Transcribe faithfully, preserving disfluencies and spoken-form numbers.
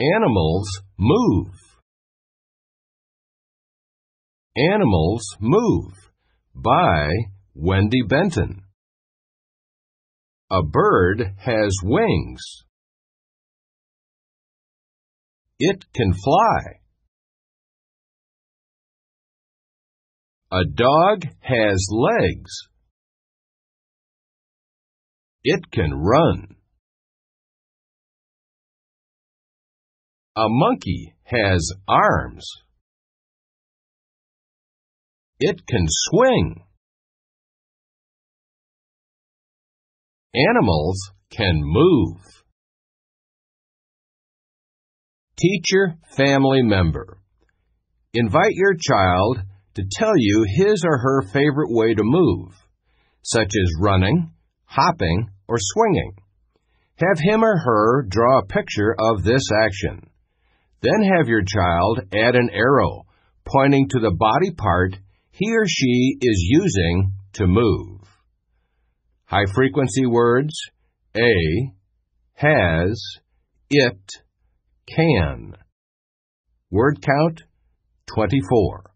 Animals move. Animals Move by Wendy Benton. A bird has wings. It can fly. A dog has legs. It can run. A monkey has arms. It can swing. Animals can move. Teacher, family member. Invite your child to tell you his or her favorite way to move, such as running, hopping, or swinging. Have him or her draw a picture of this action. Then have your child add an arrow pointing to the body part he or she is using to move. High-frequency words: A, has, it, can. Word count, twenty-four.